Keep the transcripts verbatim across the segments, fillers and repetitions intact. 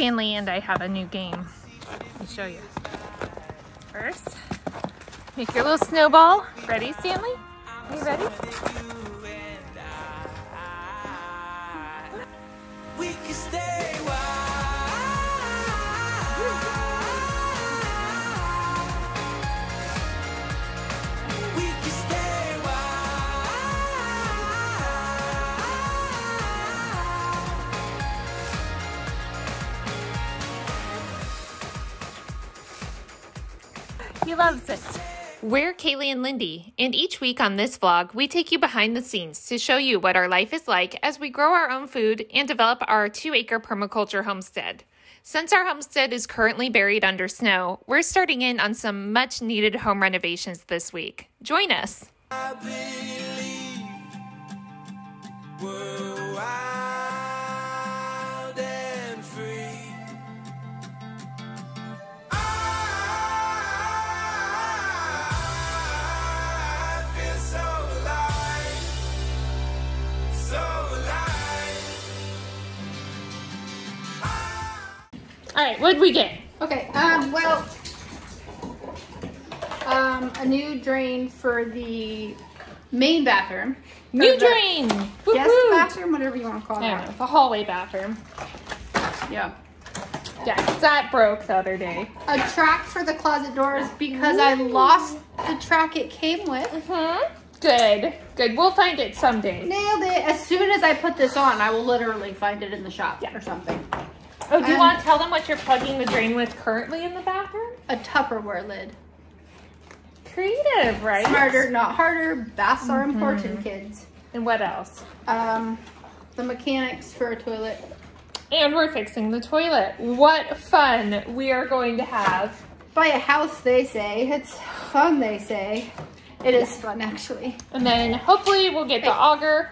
Stanley and I have a new game. Let me show you. First, make your little snowball. Ready, Stanley? Are you ready? We can stay wild. We can stay wild. He loves it. We're Kaylee and Lindy, and each week on this vlog, we take you behind the scenes to show you what our life is like as we grow our own food and develop our two-acre permaculture homestead. Since our homestead is currently buried under snow, we're starting in on some much-needed home renovations this week. Join us! I believe we're wild and free. All right, what did we get? Okay, um, well, um, a new drain for the main bathroom. New drain! Guest bathroom, whatever you want to call it. Yeah, the hallway bathroom. Yeah. Yeah, that broke the other day. A track for the closet doors because Ooh. I lost the track it came with. Mm-hmm. Good, good. We'll find it someday. Nailed it. As soon as I put this on, I will literally find it in the shop yeah. or something. Oh, do you um, want to tell them what you're plugging the drain with currently in the bathroom? A Tupperware lid. Creative, right? Smarter, not harder. Baths mm-hmm. are important, kids. And what else? Um, the mechanics for a toilet. And we're fixing the toilet. What fun we are going to have. Buy a house, they say. It's fun, they say. It is fun, actually. And then hopefully we'll get the auger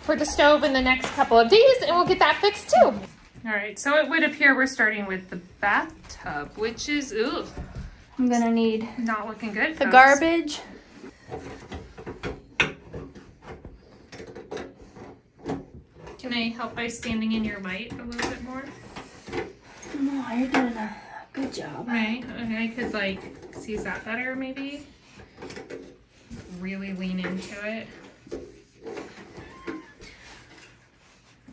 for the stove in the next couple of days, and we'll get that fixed, too. All right, so it would appear we're starting with the bathtub, which is, ooh. I'm gonna need. Not looking good. The folks. Garbage. Can I help by standing in your light a little bit more? No, you're doing a good job. Right, I could like, seize that better maybe. Really lean into it.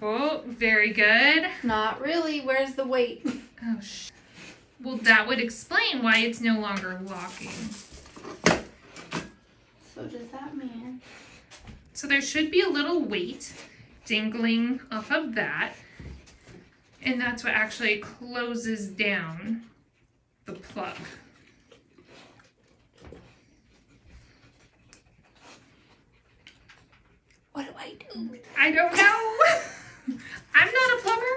Oh, very good. Not really. Where's the weight? Oh, sh. Well, that would explain why it's no longer locking. So does that mean? So there should be a little weight dangling off of that. And that's what actually closes down the plug. What do I do? I don't know. I'm not a plumber.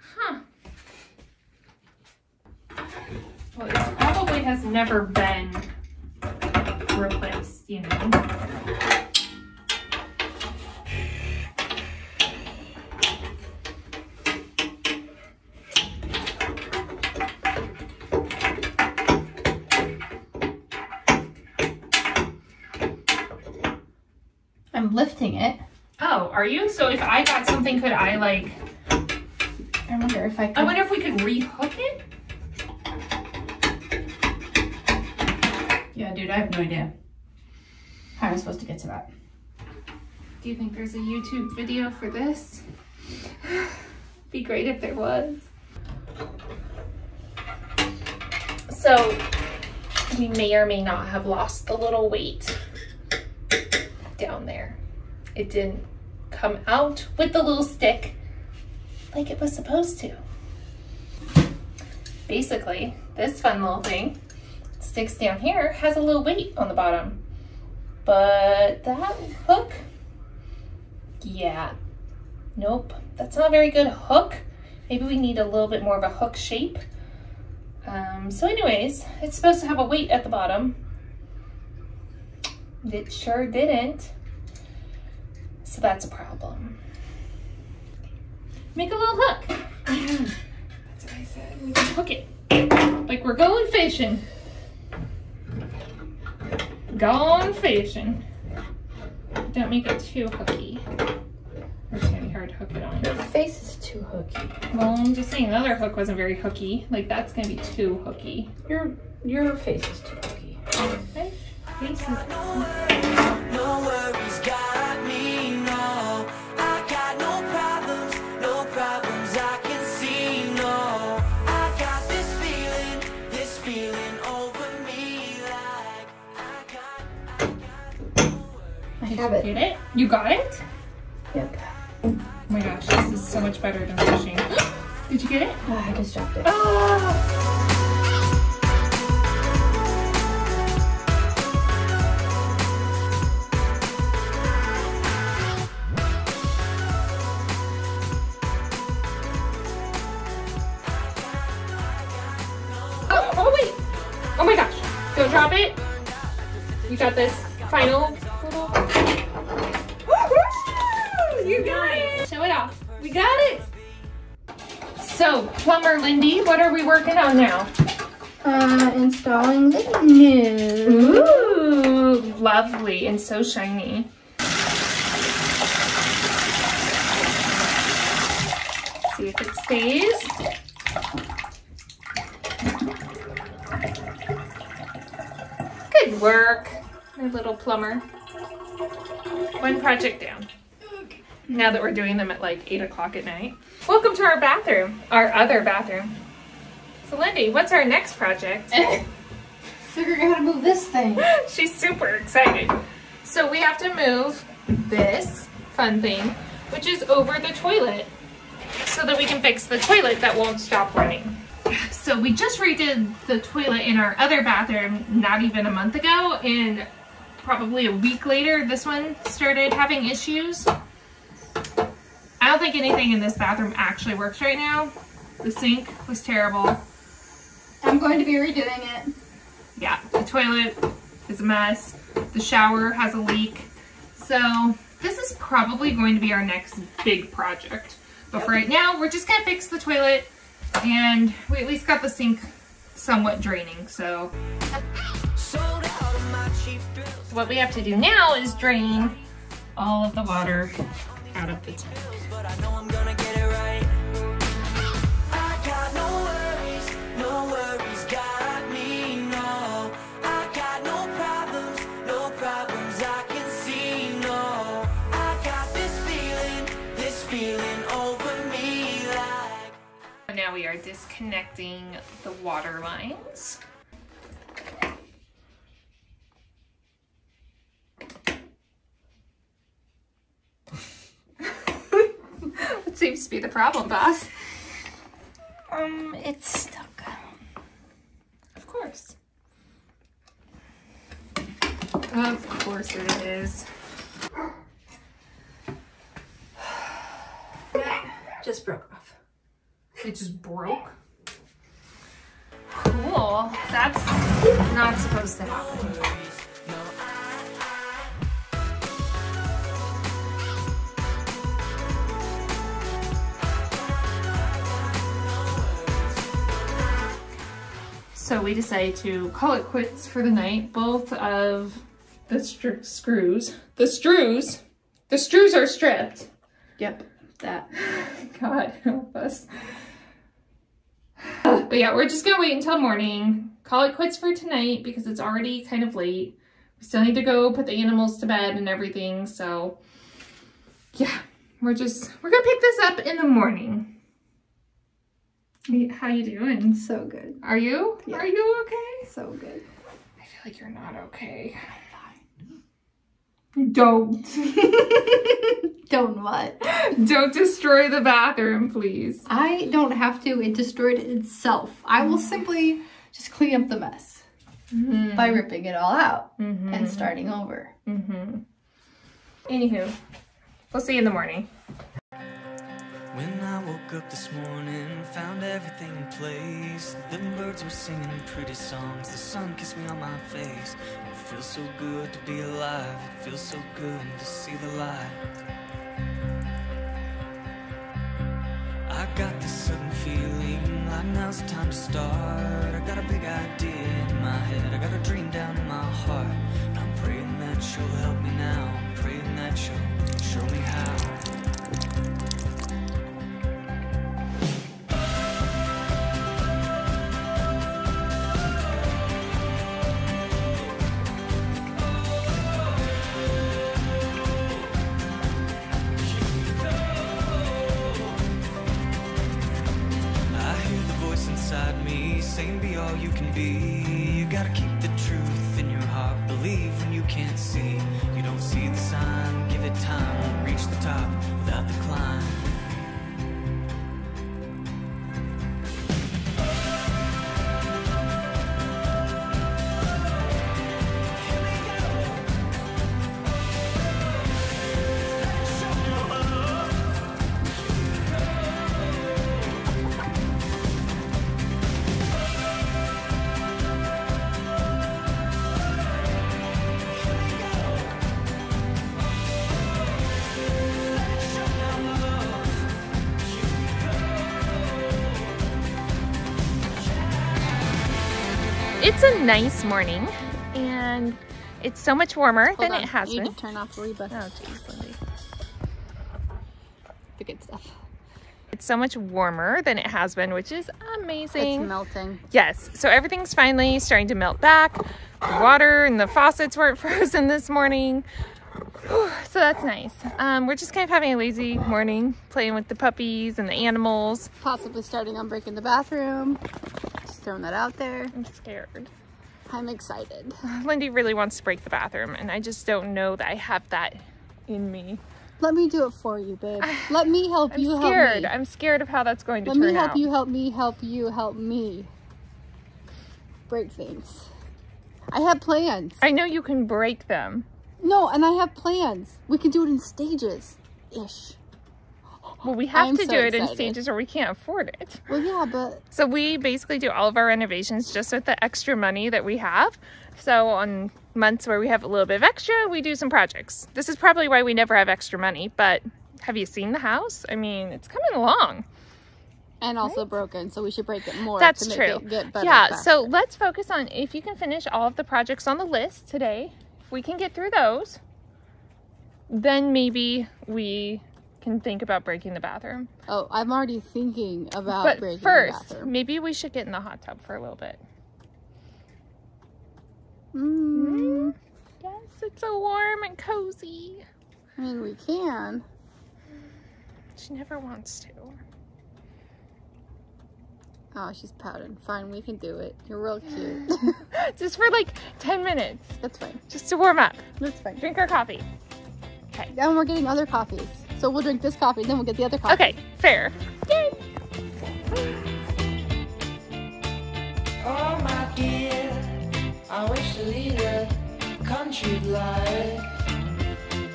Huh. Well, it probably has never been replaced, you know. Lifting it. Oh, are you? So if I got something, could I like... I wonder if I could... I wonder if we could rehook it? Yeah, dude, I have no idea how I'm supposed to get to that. Do you think there's a YouTube video for this? Be great if there was. So, we may or may not have lost the little weight down there. It didn't come out with the little stick like it was supposed to. Basically, this fun little thing sticks down here, has a little weight on the bottom. But that hook, yeah, nope. That's not a very good hook. Maybe we need a little bit more of a hook shape. Um, so anyways, it's supposed to have a weight at the bottom. It sure didn't. So that's a problem. Make a little hook. Yeah. That's what I said. We can hook it. Like we're going fishing. gone fishing. Don't make it too hooky. It's gonna be hard to hook it on. Your face is too hooky. Well, I'm just saying the other hook wasn't very hooky. Like that's gonna be too hooky. Your your face is too hooky. My face is no worries got me now. I got no problems, no problems I can see no. I got this feeling, this feeling over me like I got I got no worries. I have it. Did it? You got it? Yep. Oh my gosh, this is so much better than fishing. Did you get it? Oh, I just dropped it. Oh. Oh, oh wait! Oh my gosh! Don't drop it! You got this final little... You got it. Show it off. We got it. So, plumber Lindy, what are we working on now? Uh, installing the new. Ooh, lovely and so shiny. Let's see if it stays. Good work, my little plumber. One project down. Now that we're doing them at like eight o'clock at night. Welcome to our bathroom, our other bathroom. So Lindy, what's our next project? Figuring out how to move this thing. She's super excited. So we have to move this fun thing, which is over the toilet so that we can fix the toilet that won't stop running. So we just redid the toilet in our other bathroom not even a month ago, and probably a week later, this one started having issues. I don't think anything in this bathroom actually works right now. The sink was terrible. I'm going to be redoing it. Yeah, the toilet is a mess. The shower has a leak. So this is probably going to be our next big project. But for right now, we're just gonna fix the toilet, and we at least got the sink somewhat draining, so. What we have to do now is drain all of the water out of the tank. I know I'm gonna get it right. I got no worries, no worries got me, no. I got no problems, no problems I can see, no. I got this feeling, this feeling over me like... Now we are disconnecting the water lines. Seems to be the problem, boss. Um, it's stuck. Of course. Of course it is. Just broke off. It just broke? Cool. That's not supposed to happen. So we decided to call it quits for the night. Both of the stru screws, the screws, the screws are stripped. Yep, that. God help us. But yeah, we're just gonna wait until morning. Call it quits for tonight because it's already kind of late. We still need to go put the animals to bed and everything. So yeah, we're just, we're gonna pick this up in the morning. How you doing? So good. Are you? Yeah. Are you okay? So good. I feel like you're not okay. Don't. Don't what? Don't destroy the bathroom, please. I don't have to. It destroyed itself. I will simply just clean up the mess mm-hmm. by ripping it all out mm-hmm. and starting over. Mm-hmm. Anywho, we'll see you in the morning. When I woke up this morning, found everything in place. The birds were singing pretty songs, the sun kissed me on my face. It feels so good to be alive, it feels so good to see the light. I got this sudden feeling, like now's the time to start. I got a big idea in my head, I got a dream down in my heart. And I'm be. You gotta keep the truth in your heart. Believe when you can't see. You don't see the sign. Give it time. Won't reach the top without the climb. It's a nice morning, and it's so much warmer Hold than on. it has you been. Need to turn off the Reba. Oh, jeez, Lindy. The good stuff. It's so much warmer than it has been, which is amazing. It's melting. Yes. So everything's finally starting to melt back. The water and the faucets weren't frozen this morning. Whew, so that's nice. Um, we're just kind of having a lazy morning, playing with the puppies and the animals. Possibly starting on breaking the bathroom. Throwing that out there. I'm scared. I'm excited. Lindy really wants to break the bathroom, and I just don't know that I have that in me. Let me do it for you, babe. Let me help I'm you scared. help me. I'm scared of how that's going to Let turn out. Let me help out. you help me help you help me break things. I have plans. I know you can break them. No, and I have plans. We can do it in stages ish. Well, we have I'm to so do it excited. in stages or we can't afford it. Well, yeah, but... So we basically do all of our renovations just with the extra money that we have. So on months where we have a little bit of extra, we do some projects. This is probably why we never have extra money, but have you seen the house? I mean, it's coming along. And also right? broken, so we should break it more. That's to make true. It get better yeah, faster. So let's focus on if you can finish all of the projects on the list today. If we can get through those, then maybe we... can think about breaking the bathroom. Oh, I'm already thinking about but breaking first, the bathroom. But first, maybe we should get in the hot tub for a little bit. Mm. Mm. Yes, it's so warm and cozy. I mean, we can. She never wants to. Oh, she's pouting. Fine, we can do it. You're real cute. Just for like ten minutes. That's fine. Just to warm up. That's fine. Drink our coffee. Okay. Then we're getting other coffees. So we'll drink this coffee, then we'll get the other coffee. Okay, fair. Yay! Oh my dear, I wish to lead a country life.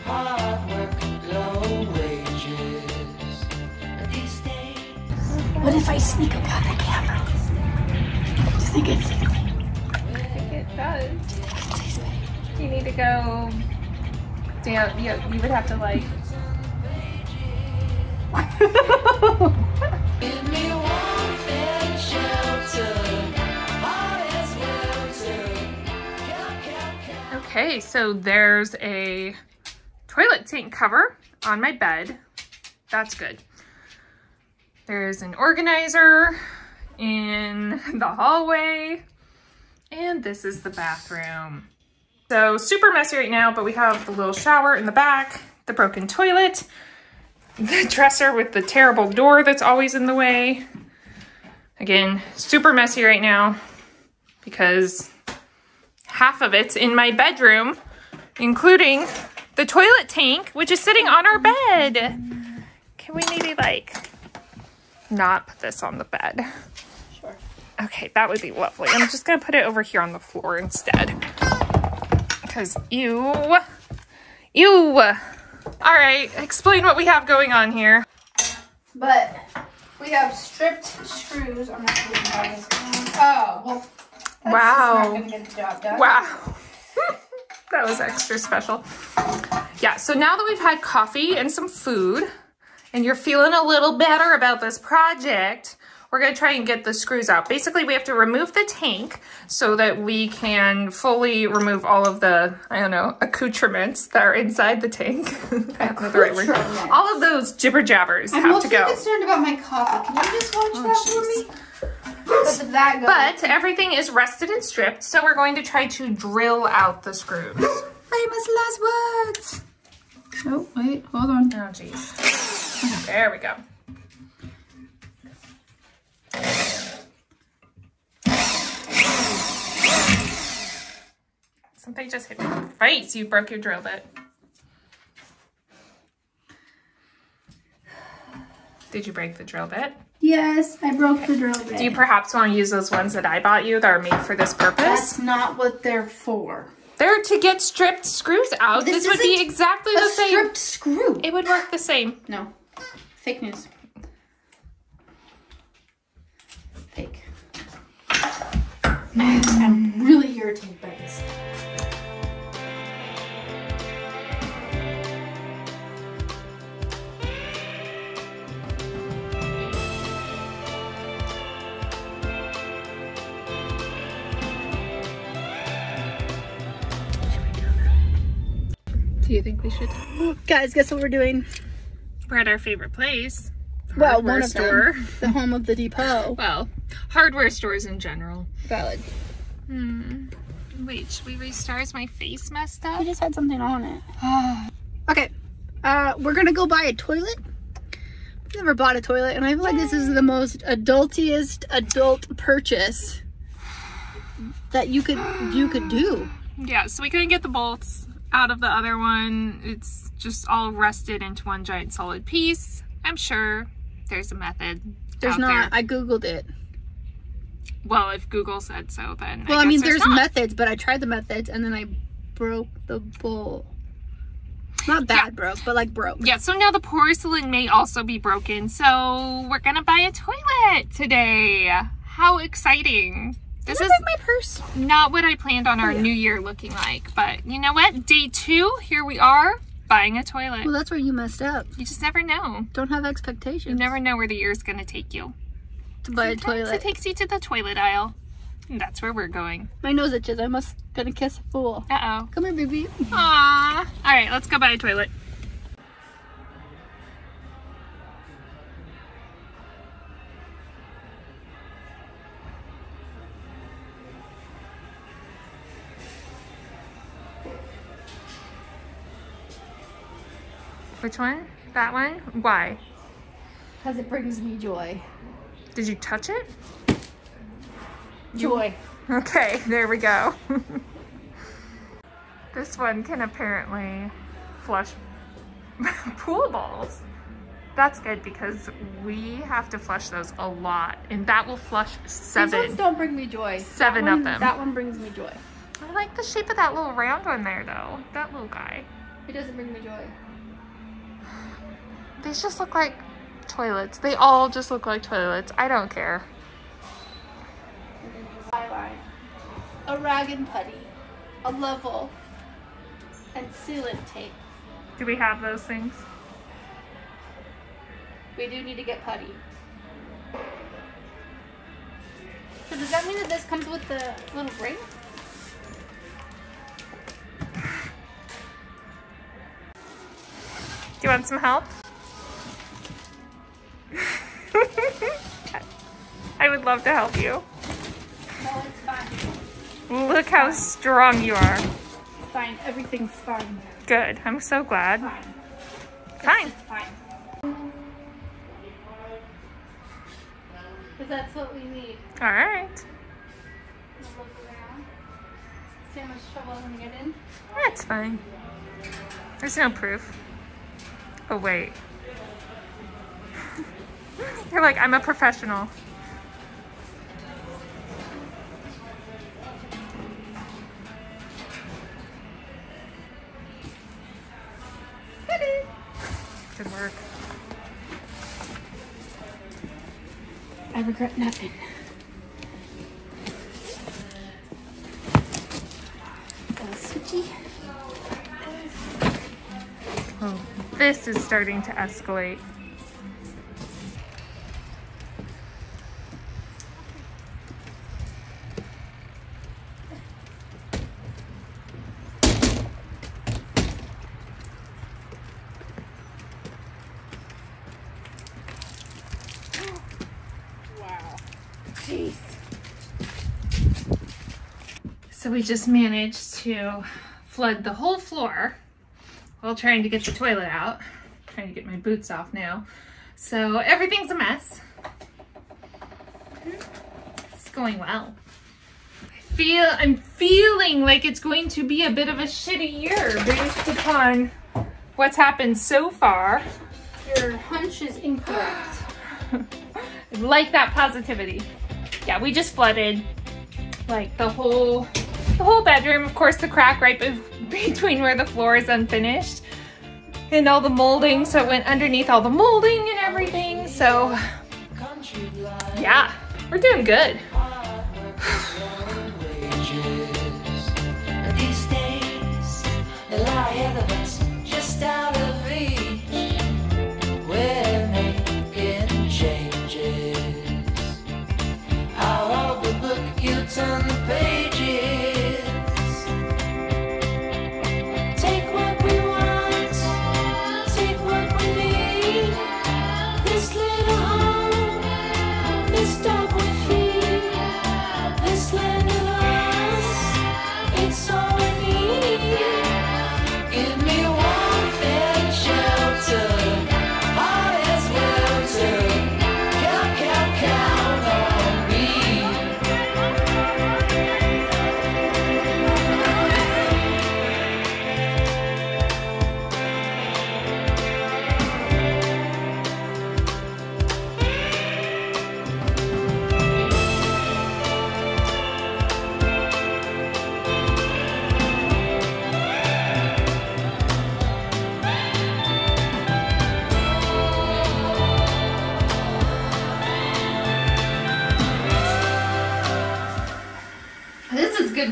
Hard work, low wages. But these days... What if I sneak up on the camera? Do you think it's... I think it does. Do you think it sees me? You need to go... Damn, you, you would have to like... Give me one fair shelter. All is well too. Okay, so there's a toilet tank cover on my bed. That's good. There's an organizer in the hallway. And this is the bathroom. So super messy right now, but we have the little shower in the back, the broken toilet, the dresser with the terrible door that's always in the way. Again, super messy right now because half of it's in my bedroom, including the toilet tank, which is sitting on our bed. Can we maybe like not put this on the bed? Sure. Okay, that would be lovely. I'm just gonna put it over here on the floor instead. Because ew, ew. All right, explain what we have going on here. But we have stripped screws. I'm not going to buy this. Oh, well, that's wow. not going to get the job done. Wow. That was extra special. Yeah, so now that we've had coffee and some food, and you're feeling a little better about this project, we're going to try and get the screws out. Basically, we have to remove the tank so that we can fully remove all of the, I don't know, accoutrements that are inside the tank. I don't know the right word. All of those jibber jabbers I'm have to go. I'm mostly concerned about my coffee. Can you just watch oh, that geez. for me? But, that but everything is rested and stripped, so we're going to try to drill out the screws. Famous last words. Oh, wait, hold on. Oh, jeez. There we go. Something just hit my face. You broke your drill bit. Did you break the drill bit? Yes, I broke okay. the drill bit. Do you perhaps want to use those ones that I bought you that are made for this purpose? That's not what they're for. They're to get stripped screws out. This, this would be exactly the same. Stripped screw. It would work the same. No. Fake news. Fake. I'm really irritated by this. Do you think we should? Guys, guess what we're doing? We're at our favorite place. Well, one of store. Them. The home of the Depot. Well, hardware stores in general. Valid. Hmm. Wait, should we restart? Is my face messed up? I just had something on it. Okay. Uh, we're going to go buy a toilet. I've never bought a toilet, and I feel like this is the most adultiest adult purchase that you could, you could do. Yeah, so we couldn't get the bolts out of the other one. It's just all rusted into one giant solid piece. I'm sure there's a method. There's not. There. I Googled it. Well, if Google said so, then well, I, I mean, there's, there's methods, but I tried the methods and then I broke the bowl. Not bad, yeah. broke, but like broke. Yeah, so now the porcelain may also be broken. So we're gonna buy a toilet today. How exciting! This is my purse. Not what I planned on our oh, yeah. new year looking like, but you know what? Day two, here we are, buying a toilet. Well, that's where you messed up. You just never know. Don't have expectations. You never know where the year's going to take you. To buy Sometimes a toilet. It takes you to the toilet aisle. And that's where we're going. My nose itches. I'm going to kiss a fool. Uh-oh. Come here, baby. Aww. All right, let's go buy a toilet. Which one? That one? Why? Because it brings me joy. Did you touch it? Joy. Okay, there we go. This one can apparently flush pool balls. That's good because we have to flush those a lot, and that will flush seven. These ones don't bring me joy. Seven one, of them. That one brings me joy. I like the shape of that little round one there, though. That little guy. It doesn't bring me joy. These just look like toilets. They all just look like toilets. I don't care. A rag and putty, a level, and sealant tape. Do we have those things? We do need to get putty. So does that mean that this comes with the little ring? Do you want some help? I would love to help you. No, it's fine. Look it's how fine. strong you are. It's fine. Everything's fine. Good. I'm so glad. It's fine. Fine. It's fine. Because that's what we need. All right. Look around. See how much trouble I'm gonna get in? That's fine. There's no proof. Oh, wait. You're like, I'm a professional. Good work. I regret nothing. Go switchy. Oh. This is starting to escalate. Wow. Jeez. So we just managed to flood the whole floor while trying to get the toilet out. I'm trying to get my boots off now. So everything's a mess. It's going well. I feel, I'm feeling like it's going to be a bit of a shitty year based upon what's happened so far. Your hunch is incorrect. Like that positivity. Yeah, we just flooded like the whole, the whole bedroom. Of course, the crack right be between where the floor is unfinished and all the molding. So it went underneath all the molding and everything. So yeah, we're doing good. These days, they lie ahead of us, just out of reach. We're making changes. I'll hold the book, you turn the pages. Take what we want, take what we need. This little home, this dog we feed, this land of us, it's all.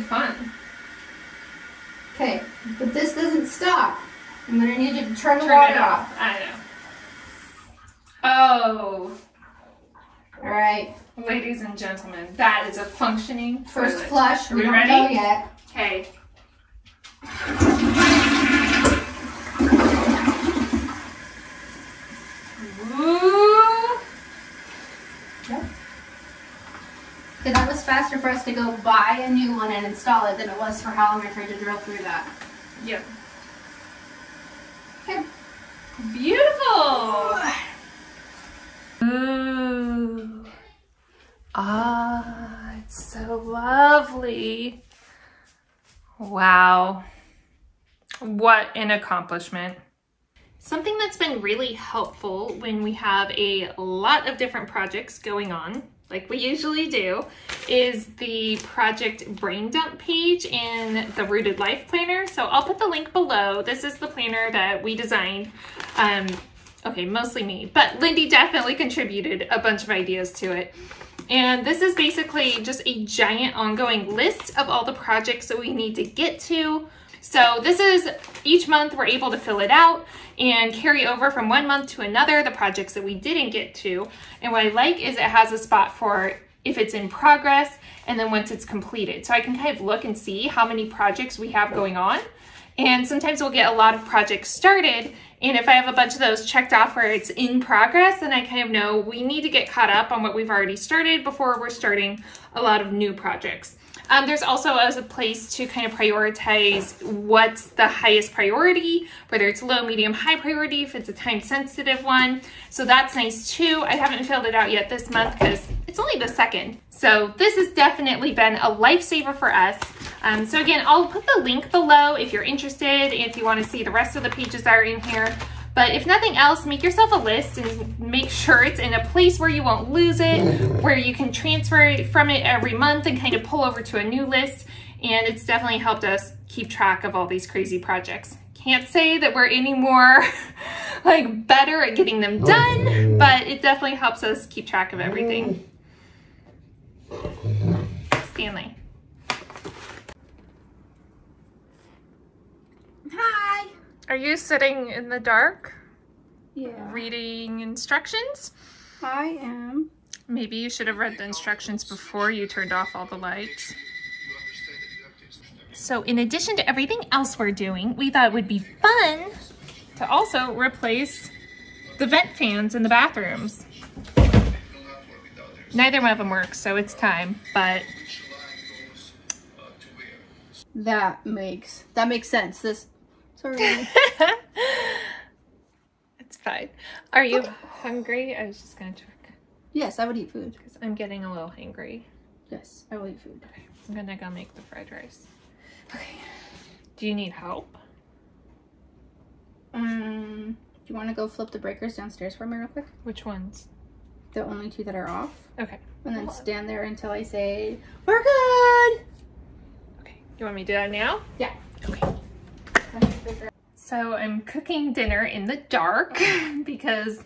Fun. Okay, but this doesn't stop. I'm gonna need you to turn the light off. I know. Oh. All right, ladies and gentlemen, that is a functioning first toilet. Flush. Are we, we ready? Don't go yet. Okay. Woo. Yep. Okay, that was faster for us to go buy a new one and install it than it was for how long I tried to drill through that. Yep. Okay. Beautiful! Ooh. Ah, oh, it's so lovely. Wow. What an accomplishment. Something that's been really helpful when we have a lot of different projects going on, like we usually do, is the Project Brain Dump page in the Rooted Life Planner. So I'll put the link below. This is the planner that we designed. Um, okay, mostly me, but Lindy definitely contributed a bunch of ideas to it. And this is basically just a giant ongoing list of all the projects that we need to get to. So this is, each month we're able to fill it out and carry over from one month to another the projects that we didn't get to. And what I like is it has a spot for if it's in progress and then once it's completed. So I can kind of look and see how many projects we have going on. And sometimes we'll get a lot of projects started. And if I have a bunch of those checked off where it's in progress, then I kind of know we need to get caught up on what we've already started before we're starting a lot of new projects. Um, there's also as a place to kind of prioritize what's the highest priority, whether it's low, medium, high priority, if it's a time sensitive one. So that's nice too. I haven't filled it out yet this month because it's only the second. So this has definitely been a lifesaver for us. Um, so again, I'll put the link below if you're interested, if you want to see the rest of the pages that are in here. But if nothing else, make yourself a list and make sure it's in a place where you won't lose it, where you can transfer it from it every month and kind of pull over to a new list. And it's definitely helped us keep track of all these crazy projects. Can't say that we're any more like better at getting them done, but it definitely helps us keep track of everything. Stanley. Hi. Are you sitting in the dark? Yeah. Reading instructions? I am. Maybe you should have read the instructions before you turned off all the lights. So in addition to everything else we're doing, we thought it would be fun to also replace the vent fans in the bathrooms. Neither one of them works, so it's time, but... That makes, that makes sense. This. It's fine. Are you okay? Hungry? I was just gonna check. Yes, I would eat food. Because I'm getting a little hangry. Yes, I will eat food. Okay. I'm gonna go make the fried rice. Okay. Do you need help? Um, do you want to go flip the breakers downstairs for me real quick? Which ones? The only two that are off. Okay. And then stand there until I say, we're good! Okay. You want me to do that now? Yeah. Okay. So I'm cooking dinner in the dark because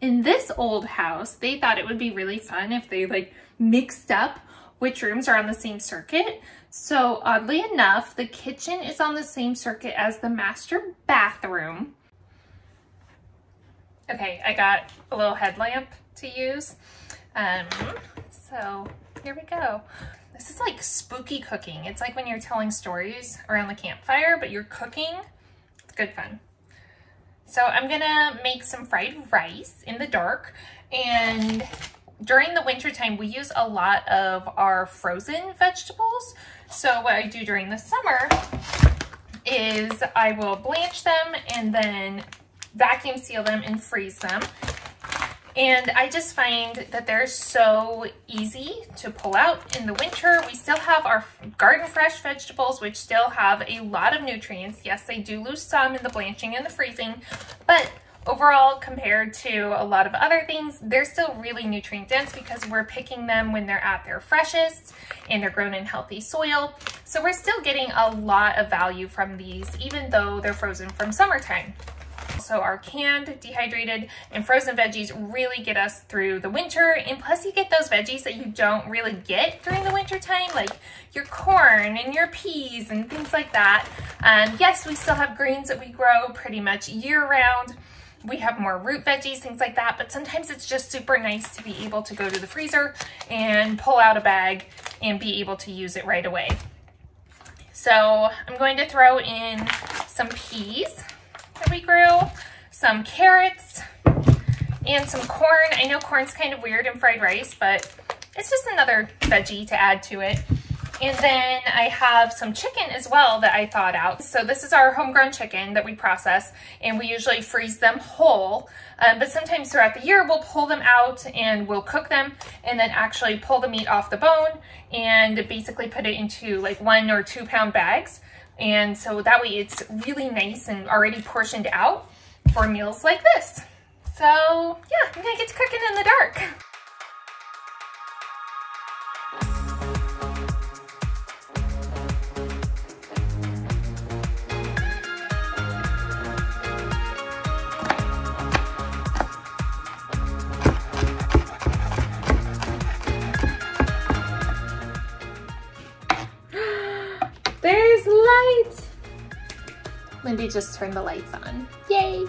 in this old house, they thought it would be really fun if they like mixed up which rooms are on the same circuit. So oddly enough, the kitchen is on the same circuit as the master bathroom. Okay, I got a little headlamp to use. Um, so here we go. This is like spooky cooking. It's like when you're telling stories around the campfire, but you're cooking. It's good fun. So I'm gonna make some fried rice in the dark, and during the winter time, we use a lot of our frozen vegetables. So what I do during the summer is I will blanch them and then vacuum seal them and freeze them. And I just find that they're so easy to pull out in the winter. We still have our garden fresh vegetables, which still have a lot of nutrients. Yes, they do lose some in the blanching and the freezing, but overall, compared to a lot of other things, they're still really nutrient dense because we're picking them when they're at their freshest and they're grown in healthy soil. So we're still getting a lot of value from these, even though they're frozen from summertime. So our canned, dehydrated, and frozen veggies really get us through the winter. And plus you get those veggies that you don't really get during the winter time, like your corn and your peas and things like that. Um, yes, we still have greens that we grow pretty much year round. We have more root veggies, things like that, but sometimes it's just super nice to be able to go to the freezer and pull out a bag and be able to use it right away. So I'm going to throw in some peas that we grew, some carrots, and some corn. I know corn's kind of weird in fried rice, but it's just another veggie to add to it. And then I have some chicken as well that I thawed out. So this is our homegrown chicken that we process, and we usually freeze them whole. Um, but sometimes throughout the year, we'll pull them out and we'll cook them and then actually pull the meat off the bone and basically put it into like one or two pound bags. And so that way it's really nice and already portioned out for meals like this. So yeah, I'm gonna get to cooking in the dark. There's light! Lindy just turned the lights on. Yay!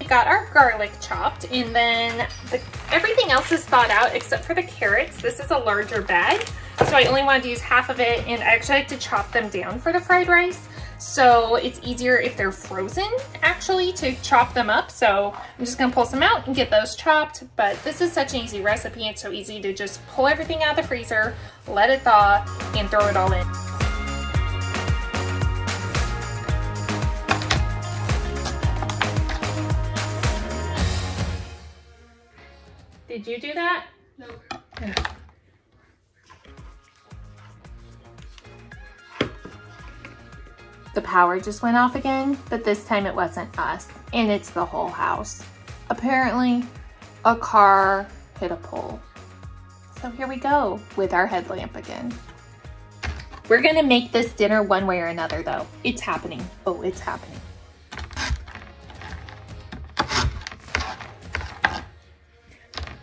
We got our garlic chopped, and then the, everything else is thawed out except for the carrots. This is a larger bag, so I only wanted to use half of it, and I actually like to chop them down for the fried rice. So it's easier if they're frozen, actually, to chop them up. So I'm just gonna pull some out and get those chopped, but this is such an easy recipe. It's so easy to just pull everything out of the freezer, let it thaw, and throw it all in. Did you do that? No. Yeah. The power just went off again, but this time it wasn't us, and it's the whole house. Apparently, a car hit a pole. So here we go with our headlamp again. We're gonna make this dinner one way or another though. It's happening. Oh, it's happening.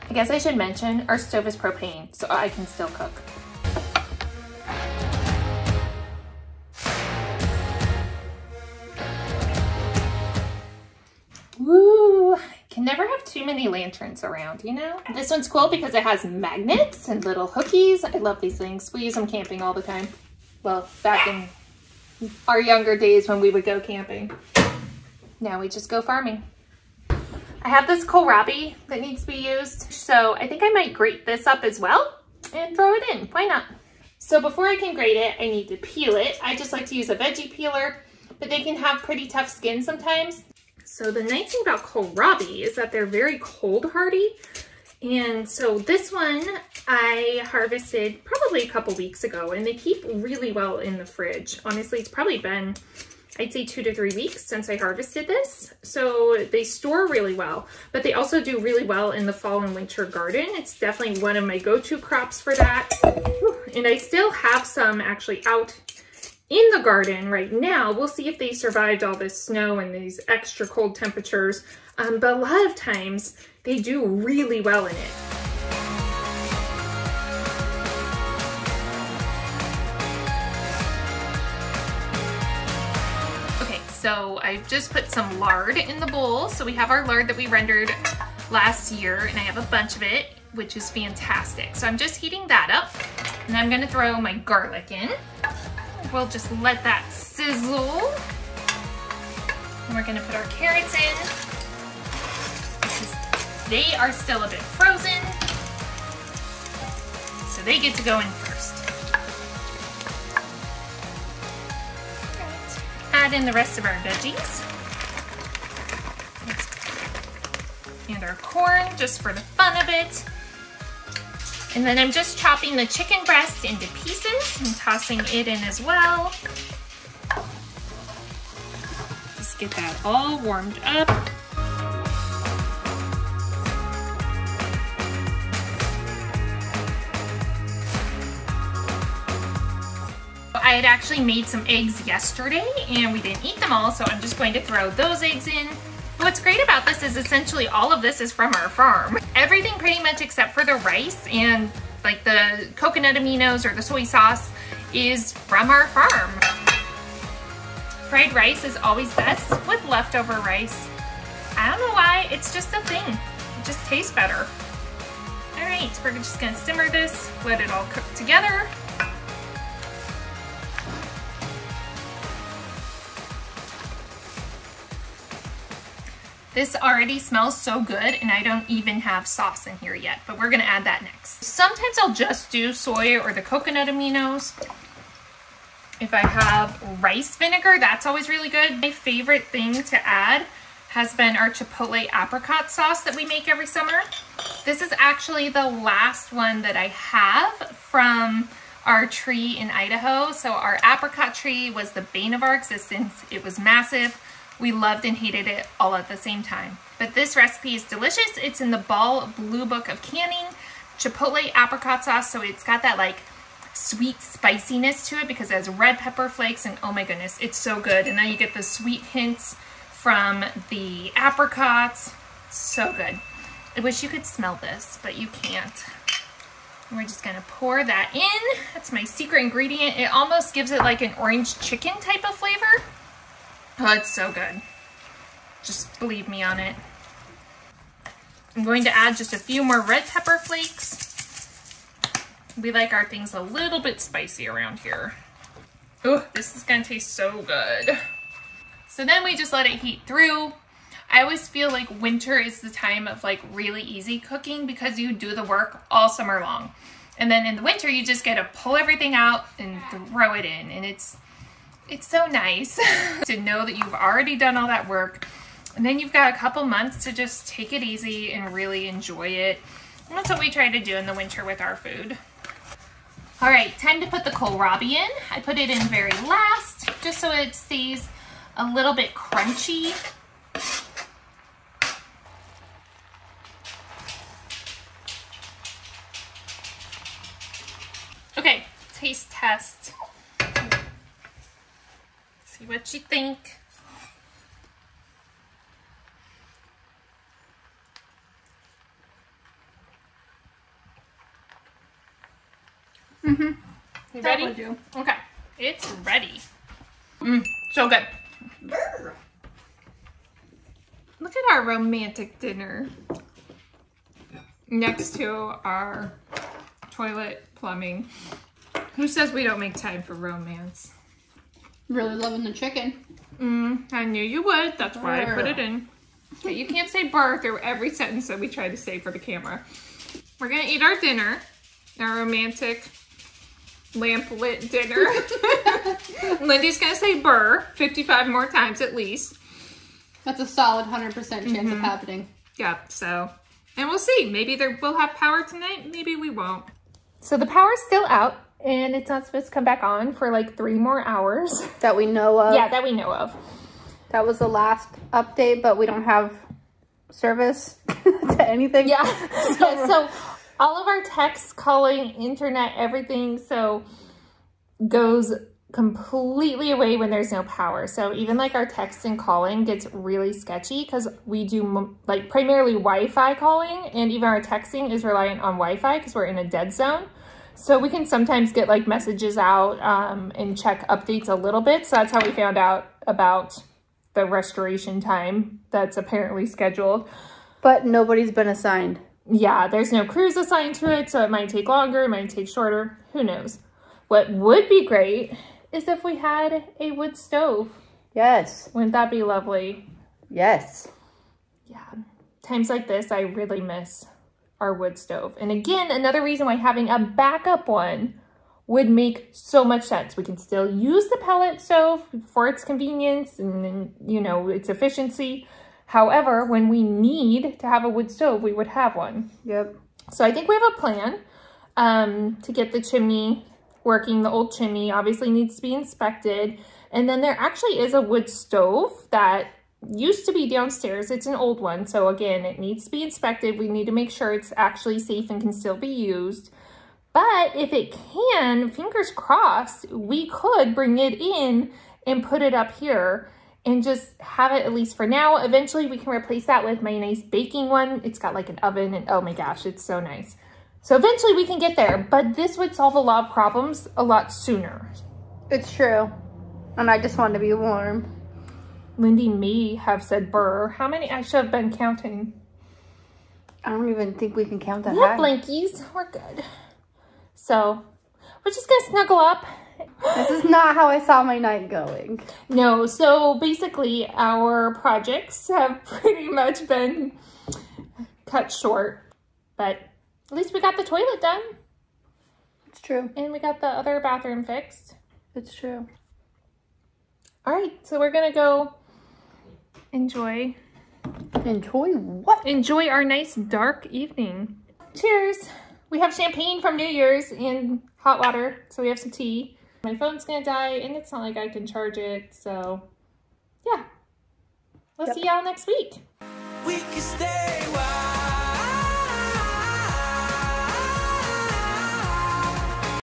I guess I should mention our stove is propane, so I can still cook. Woo! Can never have too many lanterns around, you know? This one's cool because it has magnets and little hookies. I love these things. We use them camping all the time. Well, back in our younger days when we would go camping. Now we just go farming. I have this kohlrabi that needs to be used, so I think I might grate this up as well and throw it in. Why not? So before I can grate it, I need to peel it. I just like to use a veggie peeler, but they can have pretty tough skin sometimes. So the nice thing about kohlrabi is that they're very cold hardy, And so this one I harvested probably a couple weeks ago, and they keep really well in the fridge. Honestly, it's probably been, I'd say, two to three weeks since I harvested this. So they store really well, but they also do really well in the fall and winter garden. It's definitely one of my go-to crops for that. And I still have some actually out in the garden right now. We'll see if they survived all this snow and these extra cold temperatures. Um, but a lot of times they do really well in it. Okay, so I've just put some lard in the bowl. So we have our lard that we rendered last year, and I have a bunch of it, which is fantastic. So I'm just heating that up, and I'm gonna throw my garlic in. We'll just let that sizzle. And we're gonna put our carrots in. They are still a bit frozen, so they get to go in first. Right. Add in the rest of our veggies. And our corn, just for the fun of it. And then I'm just chopping the chicken breast into pieces and tossing it in as well. Just get that all warmed up. I had actually made some eggs yesterday and we didn't eat them all, so I'm just going to throw those eggs in. What's great about this is essentially all of this is from our farm. Everything pretty much except for the rice and like the coconut aminos or the soy sauce is from our farm. Fried rice is always best with leftover rice. I don't know why, it's just a thing. It just tastes better. All right, we're just gonna simmer this, let it all cook together. This already smells so good, and I don't even have sauce in here yet, but we're gonna add that next. Sometimes I'll just do soy or the coconut aminos. If I have rice vinegar, that's always really good. My favorite thing to add has been our chipotle apricot sauce that we make every summer. This is actually the last one that I have from our tree in Idaho. So our apricot tree was the bane of our existence. It was massive. We loved and hated it all at the same time. But this recipe is delicious. It's in the Ball Blue Book of Canning, chipotle apricot sauce. So it's got that like sweet spiciness to it because it has red pepper flakes, and oh my goodness, it's so good. And then you get the sweet hints from the apricots. So good. I wish you could smell this, but you can't. We're just gonna pour that in. That's my secret ingredient. It almost gives it like an orange chicken type of flavor. Oh, it's so good. Just believe me on it. I'm going to add just a few more red pepper flakes. We like our things a little bit spicy around here. Oh, this is gonna taste so good. So then we just let it heat through. I always feel like winter is the time of like really easy cooking because you do the work all summer long. And then in the winter, you just get to pull everything out and throw it in, and it's It's so nice to know that you've already done all that work, and then you've got a couple months to just take it easy and really enjoy it. And that's what we try to do in the winter with our food. All right, time to put the kohlrabi in. I put it in very last, just so it stays a little bit crunchy. Okay, taste test. See what you think. Mm-hmm. You ready? You. Okay. It's ready. Mm, so good. Look at our romantic dinner next to our toilet plumbing. Who says we don't make time for romance? Really loving the chicken. Mm, I knew you would. That's why I put it in. Okay, you can't say "burr" through every sentence that we try to say for the camera. We're gonna eat our dinner, our romantic lamp lit dinner. Lindy's gonna say "burr" fifty-five more times at least. That's a solid one hundred percent chance mm-hmm. of happening. Yep. Yeah, so And we'll see. Maybe there, we'll have power tonight. Maybe we won't. So the power's still out, and it's not supposed to come back on for like three more hours. That we know of. Yeah, that we know of. That was the last update, but we don't have service to anything. Yeah. So, so all of our texts, calling, internet, everything, so goes completely away when there's no power. So even like our text and calling gets really sketchy, because we do like primarily Wi-Fi calling, and even our texting is reliant on Wi-Fi because we're in a dead zone. So we can sometimes get like messages out um, and check updates a little bit. So that's how we found out about the restoration time that's apparently scheduled. But nobody's been assigned. Yeah, there's no crews assigned to it, so it might take longer, it might take shorter, who knows. What would be great is if we had a wood stove. Yes. Wouldn't that be lovely? Yes. Yeah. Times like this, I really miss our wood stove. And again, another reason why having a backup one would make so much sense. We can still use the pellet stove for its convenience and, you know, its efficiency. However, when we need to have a wood stove, we would have one. Yep. So I think we have a plan um, to get the chimney working. The old chimney obviously needs to be inspected. And then there actually is a wood stove that used to be downstairs. It's an old one. So again, it needs to be inspected. We need to make sure it's actually safe and can still be used. But if it can, fingers crossed, we could bring it in and put it up here and just have it at least for now. Eventually we can replace that with my nice baking one. It's got like an oven, and oh my gosh, it's so nice. So eventually we can get there, but this would solve a lot of problems a lot sooner. It's true. And I just want to be warm. Lindy may have said burr. How many? I should have been counting. I don't even think we can count that high. Yeah, blankies. We're good. So we're just going to snuggle up. This is not how I saw my night going. No. So basically our projects have pretty much been cut short, but at least we got the toilet done. It's true. And we got the other bathroom fixed. It's true. All right. So we're going to go enjoy. Enjoy what? Enjoy our nice dark evening. Cheers. We have champagne from New Year's and hot water. So we have some tea. My phone's going to die, and it's not like I can charge it. So yeah. We'll yep. see y'all next week. We can stay.